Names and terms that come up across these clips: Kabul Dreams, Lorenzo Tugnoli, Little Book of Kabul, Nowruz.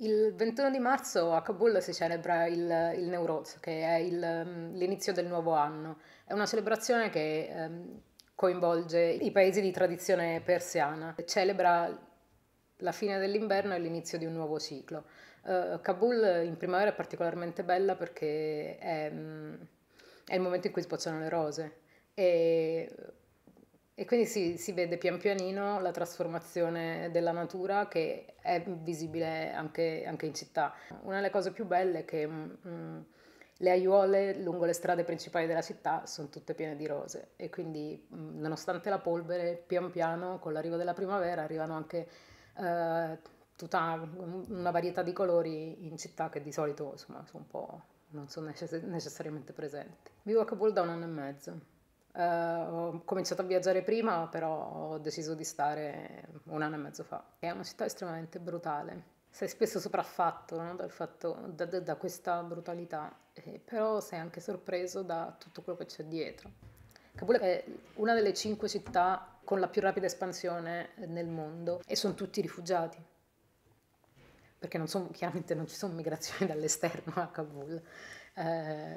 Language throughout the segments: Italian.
Il 21 di marzo a Kabul si celebra il Nowruz, che è l'inizio del nuovo anno. È una celebrazione che coinvolge i paesi di tradizione persiana. Celebra la fine dell'inverno e l'inizio di un nuovo ciclo. Kabul in primavera è particolarmente bella perché è il momento in cui sbocciano le rose e quindi si vede pian pianino la trasformazione della natura che è visibile anche in città. Una delle cose più belle è che le aiuole lungo le strade principali della città sono tutte piene di rose e quindi nonostante la polvere, pian piano con l'arrivo della primavera arrivano anche tutta una varietà di colori in città che di solito insomma, sono un po' non sono necessariamente presenti. Vivo a Kabul da 1 anno e mezzo. Ho cominciato a viaggiare prima, però ho deciso di stare 1 anno e mezzo fa. È una città estremamente brutale. Sei spesso sopraffatto, no? da questa brutalità, però sei anche sorpreso da tutto quello che c'è dietro. Kabul è una delle 5 città con la più rapida espansione nel mondo e sono tutti rifugiati, perché chiaramente non ci sono migrazioni dall'esterno a Kabul,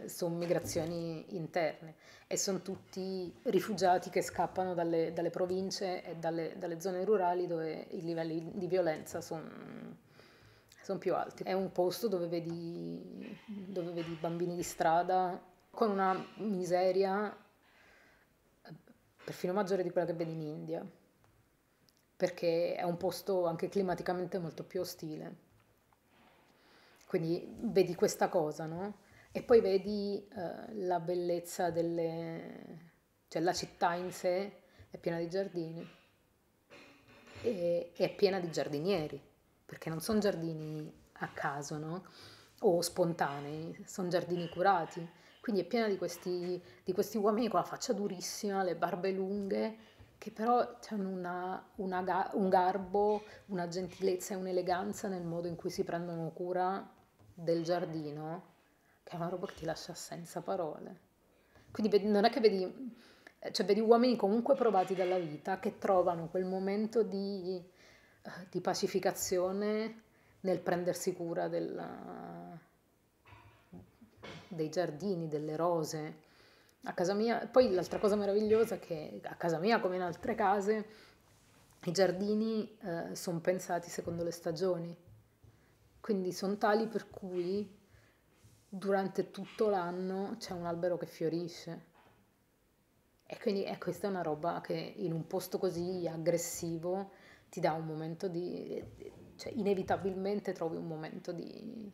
sono migrazioni interne e sono tutti rifugiati che scappano dalle province e dalle zone rurali dove i livelli di violenza sono più alti. È un posto dove vedi bambini di strada con una miseria perfino maggiore di quella che vedi in India, perché è un posto anche climaticamente molto più ostile. Quindi vedi questa cosa, no? E poi vedi la bellezza cioè la città in sé è piena di giardini e è piena di giardinieri, perché non sono giardini a caso, no? O spontanei, sono giardini curati. Quindi è piena di questi uomini con la faccia durissima, le barbe lunghe, che però hanno un garbo, una gentilezza e un'eleganza nel modo in cui si prendono cura del giardino, che è una roba che ti lascia senza parole. Quindi non è che vedi uomini comunque provati dalla vita che trovano quel momento di pacificazione nel prendersi cura dei giardini, delle rose. A casa mia, poi l'altra cosa meravigliosa è che a casa mia, come in altre case, i giardini sono pensati secondo le stagioni, quindi sono tali per cui durante tutto l'anno c'è un albero che fiorisce e quindi questa è una roba che in un posto così aggressivo ti dà un momento cioè inevitabilmente trovi un momento di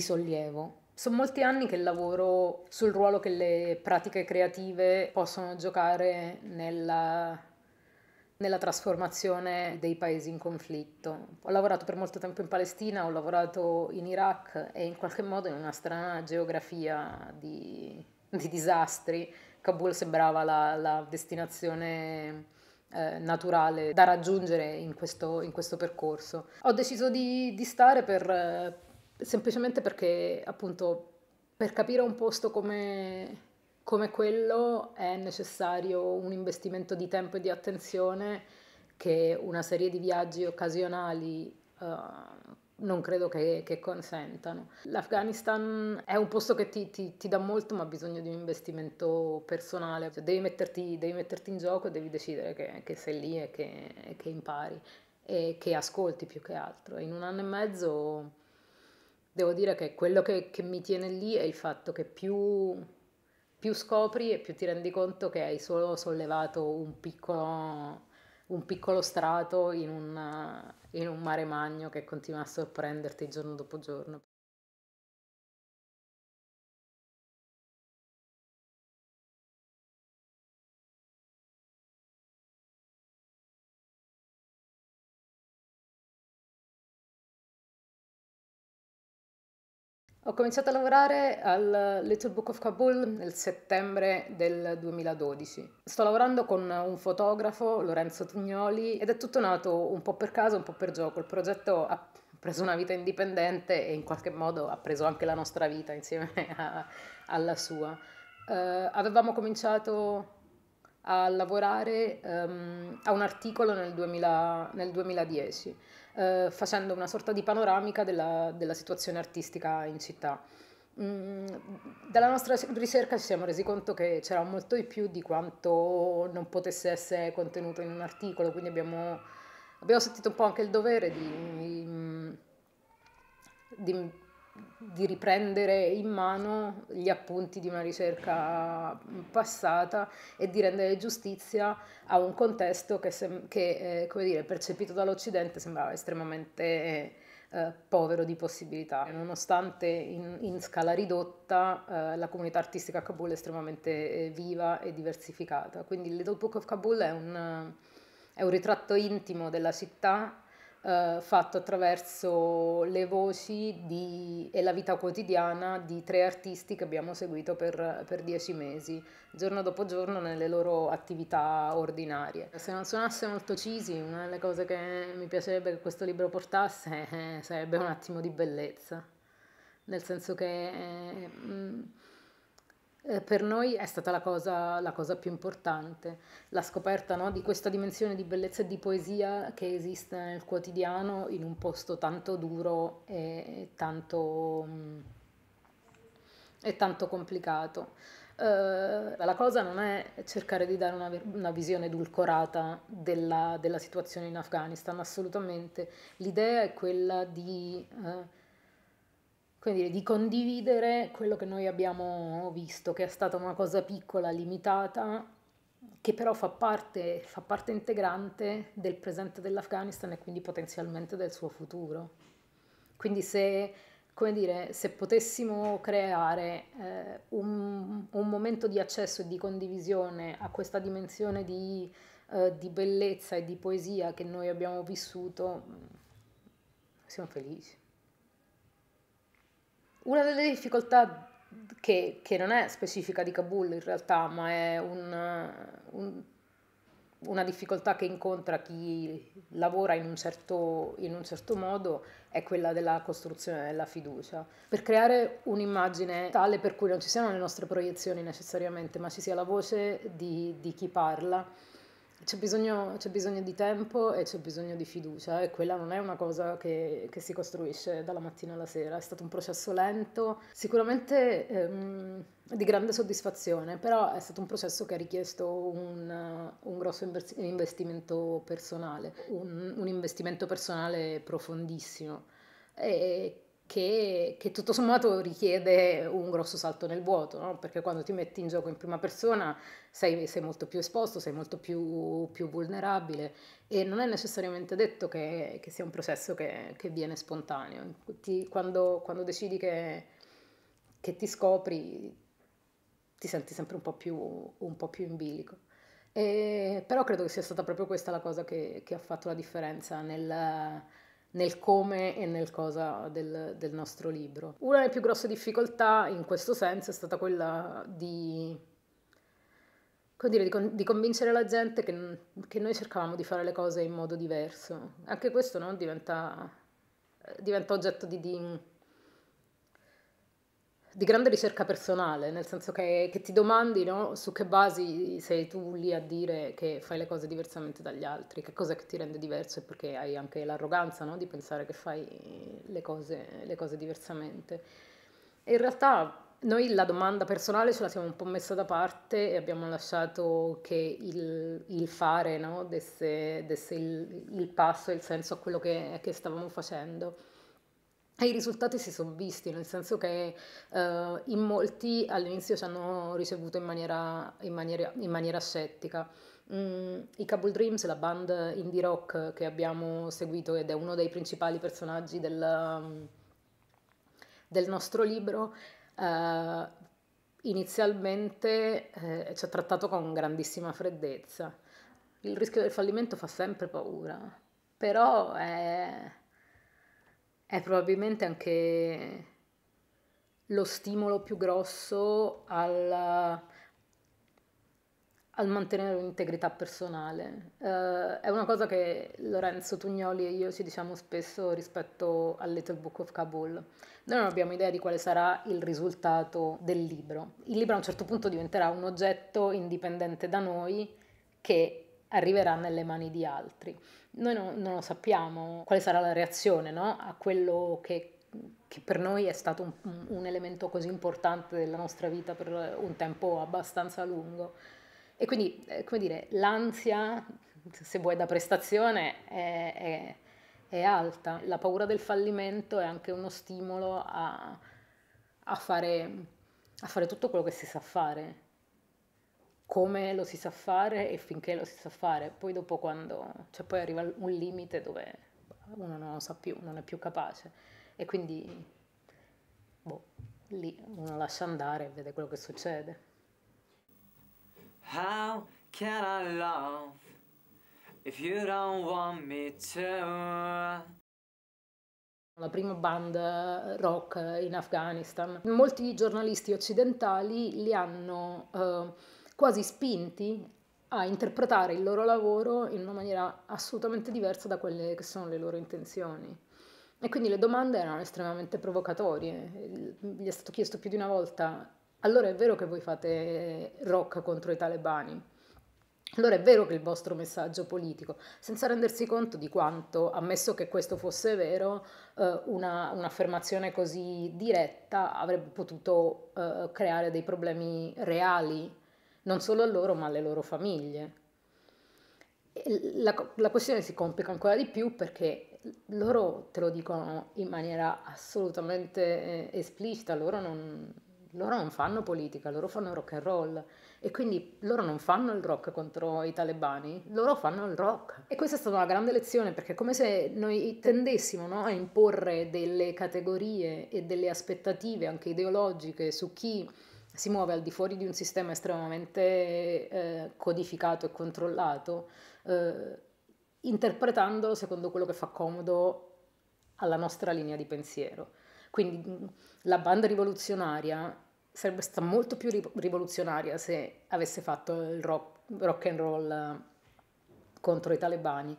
sollievo. Sono molti anni che lavoro sul ruolo che le pratiche creative possono giocare nella trasformazione dei paesi in conflitto. Ho lavorato per molto tempo in Palestina, ho lavorato in Iraq e in qualche modo in una strana geografia di disastri. Kabul sembrava la destinazione naturale da raggiungere in questo percorso. Ho deciso di stare semplicemente perché, appunto, per capire un posto come quello è necessario un investimento di tempo e di attenzione che una serie di viaggi occasionali non credo che consentano. L'Afghanistan è un posto che ti dà molto, ma ha bisogno di un investimento personale. Cioè, devi metterti in gioco e devi decidere che sei lì e che impari e che ascolti più che altro. In 1 anno e mezzo... Devo dire che quello che mi tiene lì è il fatto che più scopri e più ti rendi conto che hai solo sollevato un piccolo strato in un mare magno che continua a sorprenderti giorno dopo giorno. Ho cominciato a lavorare al Little Book of Kabul nel settembre del 2012. Sto lavorando con un fotografo, Lorenzo Tugnoli, ed è tutto nato un po' per caso, un po' per gioco. Il progetto ha preso una vita indipendente e in qualche modo ha preso anche la nostra vita insieme alla sua. Avevamo cominciato a lavorare a un articolo nel 2010. facendo una sorta di panoramica della situazione artistica in città. Dalla nostra ricerca ci siamo resi conto che c'era molto di più di quanto non potesse essere contenuto in un articolo, quindi abbiamo sentito un po' anche il dovere di riprendere in mano gli appunti di una ricerca passata e di rendere giustizia a un contesto che come dire, percepito dall'Occidente sembrava estremamente povero di possibilità. Nonostante in scala ridotta, la comunità artistica a Kabul è estremamente viva e diversificata. Quindi il Little Book of Kabul è un ritratto intimo della città, fatto attraverso le voci e la vita quotidiana di tre artisti che abbiamo seguito per 10 mesi, giorno dopo giorno, nelle loro attività ordinarie. Se non suonasse molto Cisi, una delle cose che mi piacerebbe che questo libro portasse sarebbe un attimo di bellezza, nel senso che per noi è stata la cosa più importante, la scoperta, no, di questa dimensione di bellezza e di poesia che esiste nel quotidiano in un posto tanto duro e tanto complicato. La cosa non è cercare di dare una visione edulcorata della situazione in Afghanistan, assolutamente. L'idea è quella di condividere quello che noi abbiamo visto, che è stata una cosa piccola, limitata, che però fa parte integrante del presente dell'Afghanistan e quindi potenzialmente del suo futuro. Quindi se potessimo creare un momento di accesso e di condivisione a questa dimensione di bellezza e di poesia che noi abbiamo vissuto, siamo felici. Una delle difficoltà che non è specifica di Kabul in realtà, ma è una difficoltà che incontra chi lavora in un certo modo, è quella della costruzione della fiducia. Per creare un'immagine tale per cui non ci siano le nostre proiezioni necessariamente, ma ci sia la voce di chi parla, c'è bisogno di tempo e c'è bisogno di fiducia, e quella non è una cosa che si costruisce dalla mattina alla sera. È stato un processo lento, sicuramente di grande soddisfazione, però è stato un processo che ha richiesto un grosso investimento personale, un investimento personale profondissimo, e che tutto sommato richiede un grosso salto nel vuoto, no? Perché quando ti metti in gioco in prima persona sei molto più esposto, sei molto più vulnerabile, e non è necessariamente detto che sia un processo che viene spontaneo. Quando decidi che ti scopri, ti senti sempre un po' più in bilico. Però credo che sia stata proprio questa la cosa che ha fatto la differenza nel come e nel cosa del nostro libro. Una delle più grosse difficoltà in questo senso è stata quella di convincere la gente che noi cercavamo di fare le cose in modo diverso. Anche questo, no, diventa oggetto di grande ricerca personale, nel senso che ti domandi, no, su che basi sei tu lì a dire che fai le cose diversamente dagli altri, che cosa che ti rende diverso, e perché hai anche l'arroganza, no, di pensare che fai le cose diversamente. E in realtà noi la domanda personale ce la siamo un po' messa da parte e abbiamo lasciato che il fare, no, desse il passo e il senso a quello che stavamo facendo. E i risultati si sono visti, nel senso che in molti all'inizio ci hanno ricevuto in maniera scettica. I Kabul Dreams, la band indie rock che abbiamo seguito ed è uno dei principali personaggi del nostro libro, inizialmente ci ha trattato con grandissima freddezza. Il rischio del fallimento fa sempre paura, però è probabilmente anche lo stimolo più grosso al mantenere un'integrità personale. È una cosa che Lorenzo Tugnoli e io ci diciamo spesso rispetto al Little Book of Kabul. Noi non abbiamo idea di quale sarà il risultato del libro. Il libro a un certo punto diventerà un oggetto indipendente da noi che arriverà nelle mani di altri. Noi non lo sappiamo quale sarà la reazione, no? A quello che per noi è stato un elemento così importante della nostra vita per un tempo abbastanza lungo. E quindi, come dire, l'ansia, se vuoi, da prestazione è alta. La paura del fallimento è anche uno stimolo a fare tutto quello che si sa fare, come lo si sa fare e finché lo si sa fare. Poi dopo, poi arriva un limite dove uno non lo sa più, non è più capace, e quindi lì uno lascia andare e vede quello che succede. How can I love if you don't want me to? La prima band rock in Afghanistan. Molti giornalisti occidentali li hanno quasi spinti a interpretare il loro lavoro in una maniera assolutamente diversa da quelle che sono le loro intenzioni. E quindi le domande erano estremamente provocatorie. Gli è stato chiesto più di una volta: allora è vero che voi fate rock contro i talebani? Allora è vero che il vostro messaggio politico, senza rendersi conto di quanto, ammesso che questo fosse vero, un'affermazione così diretta avrebbe potuto creare dei problemi reali, non solo a loro ma alle loro famiglie. La questione si complica ancora di più perché loro te lo dicono in maniera assolutamente esplicita, loro non fanno politica, loro fanno rock and roll, e quindi loro non fanno il rock contro i talebani, loro fanno il rock. E questa è stata una grande lezione, perché è come se noi tendessimo, no, a imporre delle categorie e delle aspettative anche ideologiche su chi si muove al di fuori di un sistema estremamente codificato e controllato, interpretandolo secondo quello che fa comodo alla nostra linea di pensiero. Quindi la banda rivoluzionaria sarebbe stata molto più rivoluzionaria se avesse fatto il rock and roll contro i talebani.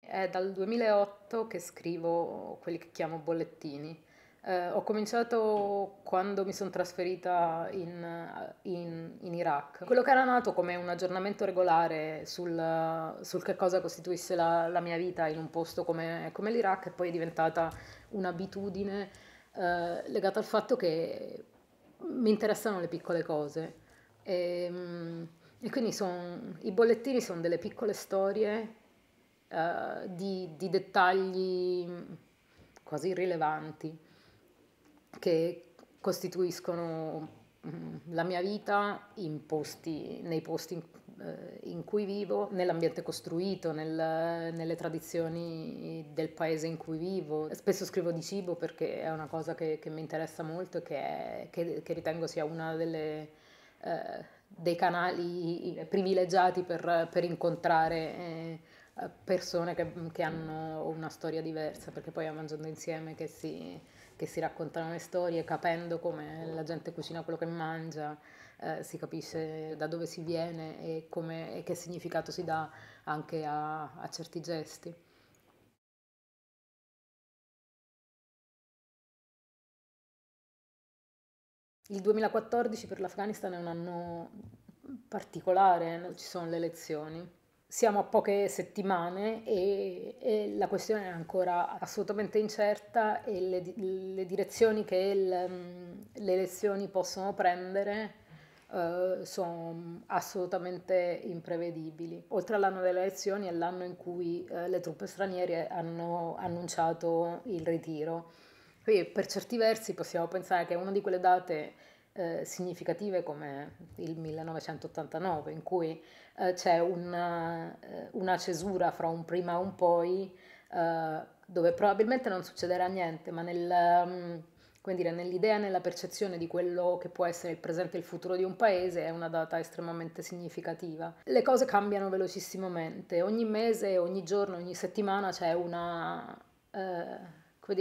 È dal 2008 che scrivo quelli che chiamo bollettini. Ho cominciato quando mi sono trasferita in Iraq. Quello che era nato come un aggiornamento regolare sul che cosa costituisse la mia vita in un posto come l'Iraq, e poi è diventata un'abitudine legata al fatto che mi interessano le piccole cose. E quindi i bollettini sono delle piccole storie di dettagli quasi irrilevanti, che costituiscono la mia vita nei posti in cui vivo, nell'ambiente costruito, nelle tradizioni del paese in cui vivo. Spesso scrivo di cibo perché è una cosa che mi interessa molto e che ritengo sia uno dei canali privilegiati per incontrare persone che hanno una storia diversa, perché poi è mangiando insieme che si raccontano le storie, capendo come la gente cucina quello che mangia, si capisce da dove si viene e che significato si dà anche a certi gesti. Il 2014 per l'Afghanistan è un anno particolare, ci sono le elezioni. Siamo a poche settimane e la questione è ancora assolutamente incerta, e le direzioni che le elezioni possono prendere sono assolutamente imprevedibili. Oltre all'anno delle elezioni è l'anno in cui le truppe straniere hanno annunciato il ritiro. Quindi per certi versi possiamo pensare che è una di quelle date significative come il 1989, in cui c'è una cesura fra un prima e un poi, dove probabilmente non succederà niente, ma nell'idea e nella percezione di quello che può essere il presente e il futuro di un paese è una data estremamente significativa. Le cose cambiano velocissimamente, ogni mese, ogni giorno, ogni settimana c'è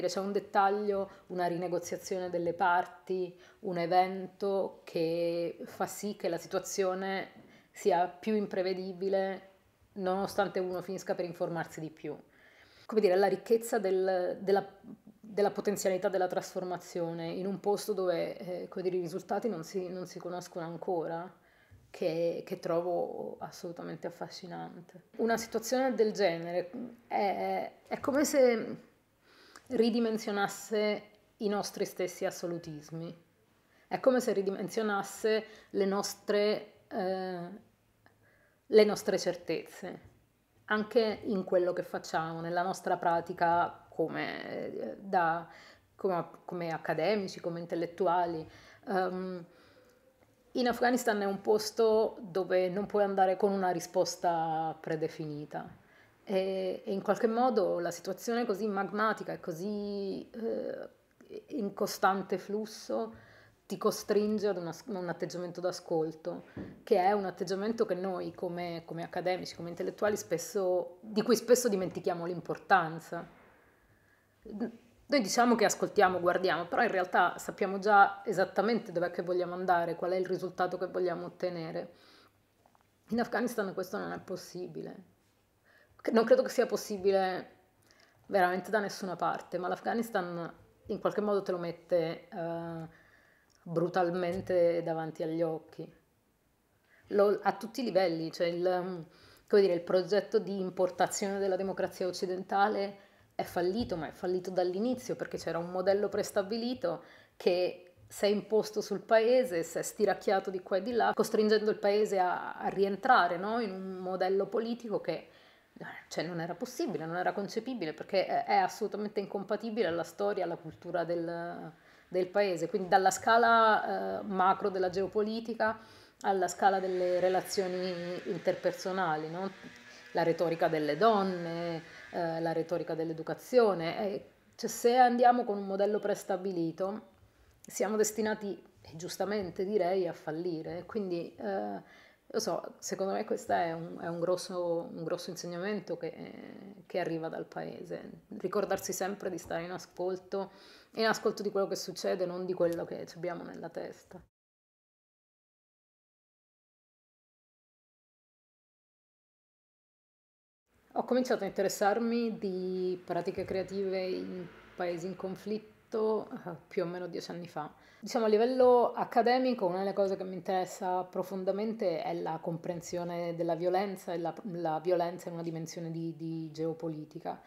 c'è un dettaglio, una rinegoziazione delle parti, un evento che fa sì che la situazione sia più imprevedibile, nonostante uno finisca per informarsi di più. Come dire, la ricchezza della della potenzialità della trasformazione in un posto dove i risultati non si conoscono ancora, che trovo assolutamente affascinante. Una situazione del genere è come se ridimensionasse i nostri stessi assolutismi, è come se ridimensionasse le nostre certezze, anche in quello che facciamo, nella nostra pratica come accademici, come intellettuali. In Afghanistan è un posto dove non puoi andare con una risposta predefinita e in qualche modo la situazione così magmatica e così in costante flusso ti costringe ad un atteggiamento d'ascolto, che è un atteggiamento che noi come accademici, come intellettuali di cui spesso dimentichiamo l'importanza. Noi diciamo che ascoltiamo, guardiamo, però in realtà sappiamo già esattamente dov'è che vogliamo andare, qual è il risultato che vogliamo ottenere. In Afghanistan questo non è possibile. Non credo che sia possibile veramente da nessuna parte, ma l'Afghanistan in qualche modo te lo mette brutalmente davanti agli occhi. A tutti i livelli, cioè il progetto di importazione della democrazia occidentale è fallito, ma è fallito dall'inizio, perché c'era un modello prestabilito che si è imposto sul paese, si è stiracchiato di qua e di là, costringendo il paese a rientrare, no? In un modello politico che non era possibile, non era concepibile, perché è assolutamente incompatibile alla storia, alla cultura del paese. Quindi dalla scala macro della geopolitica alla scala delle relazioni interpersonali, no? La retorica delle donne, la retorica dell'educazione. Se andiamo con un modello prestabilito siamo destinati, giustamente direi, a fallire. Quindi, secondo me questo è un grosso insegnamento che arriva dal paese. Ricordarsi sempre di stare in ascolto di quello che succede, non di quello che abbiamo nella testa. Ho cominciato a interessarmi di pratiche creative in paesi in conflitto più o meno 10 anni fa. Diciamo, a livello accademico, una delle cose che mi interessa profondamente è la comprensione della violenza e la violenza in una dimensione di geopolitica.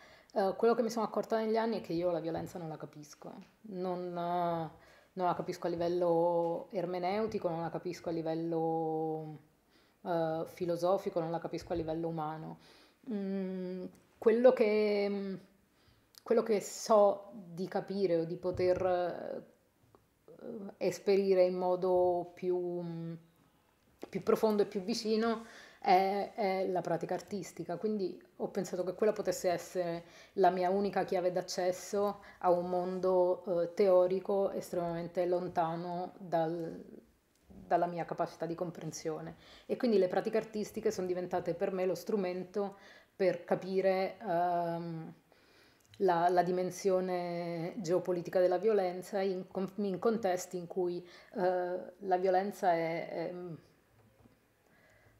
Quello che mi sono accorta negli anni è che io la violenza non la capisco. Non la capisco a livello ermeneutico, non la capisco a livello filosofico, non la capisco a livello umano. Quello che so di capire o di poter esperire in modo più profondo e più vicino è la pratica artistica, quindi ho pensato che quella potesse essere la mia unica chiave d'accesso a un mondo teorico estremamente lontano dalla mia capacità di comprensione, e quindi le pratiche artistiche sono diventate per me lo strumento per capire la dimensione geopolitica della violenza in contesti in cui la violenza è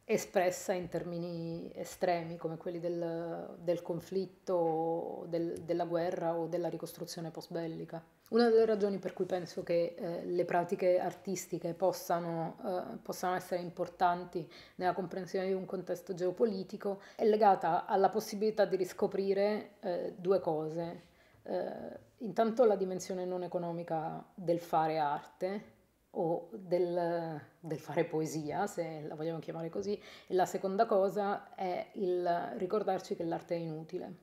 espressa in termini estremi come quelli del conflitto, della guerra o della ricostruzione post-bellica. Una delle ragioni per cui penso che le pratiche artistiche possano essere importanti nella comprensione di un contesto geopolitico è legata alla possibilità di riscoprire due cose. Intanto la dimensione non economica del fare arte o del fare poesia, se la vogliamo chiamare così, e la seconda cosa è il ricordarci che l'arte è inutile.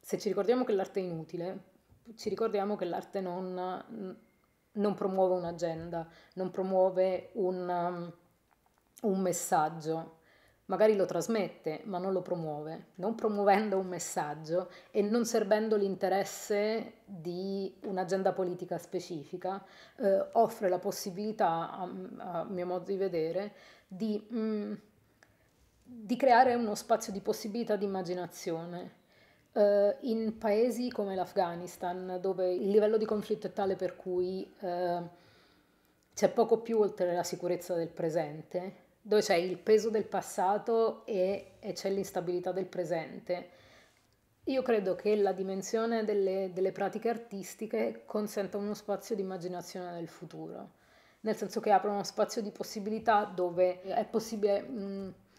Se ci ricordiamo che l'arte è inutile, ci ricordiamo che l'arte non promuove un'agenda, non promuove un messaggio, magari lo trasmette ma non lo promuove, non promuovendo un messaggio e non servendo l'interesse di un'agenda politica specifica, offre la possibilità, a mio modo di vedere, di creare uno spazio di possibilità di immaginazione. In paesi come l'Afghanistan, dove il livello di conflitto è tale per cui c'è poco più oltre la sicurezza del presente, dove c'è il peso del passato e c'è l'instabilità del presente, Io credo che la dimensione delle pratiche artistiche consenta uno spazio di immaginazione del futuro, nel senso che apre uno spazio di possibilità dove è possibile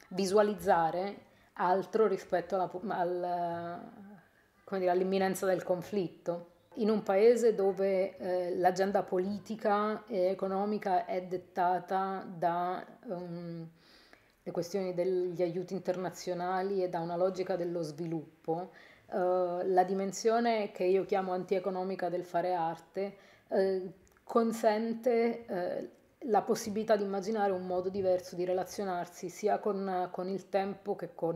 visualizzare altro rispetto all'imminenza del conflitto. In un paese dove l'agenda politica e economica è dettata da le questioni degli aiuti internazionali e da una logica dello sviluppo, la dimensione che io chiamo antieconomica del fare arte consente la possibilità di immaginare un modo diverso di relazionarsi sia con il tempo che con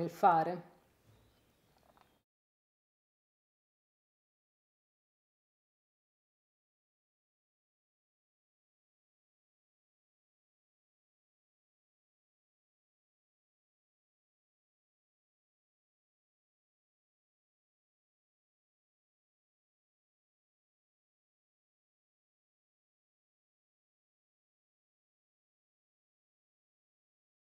il fare.